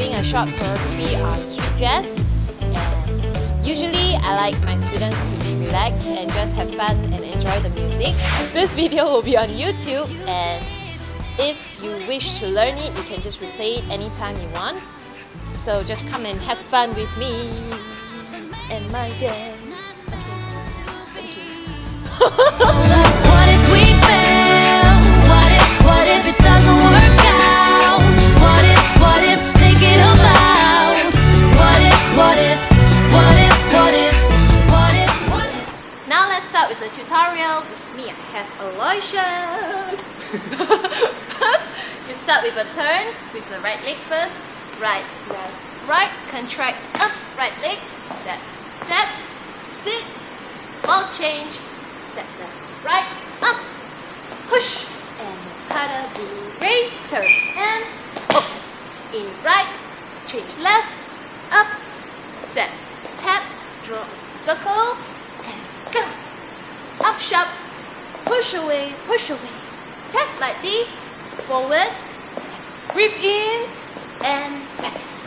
doing a short choreography on street jazz. And usually, I like my students to be relaxed and just have fun and enjoy the music. This video will be on YouTube, and if you wish to learn it, you can just replay it anytime you want. So just come and have fun with me and my dance. Okay. Thank you. Start with the tutorial. With me, I have Aloysius. First, you start with a turn with the right leg first. Right, left, right. Contract up, right leg. Step, step, sit. Ball change. Step left, right, up. Push and pada buri. Turn and up. In right, change left, up. Step, tap, draw a circle and go. Up sharp, push away, tap lightly, forward, breathe in and back.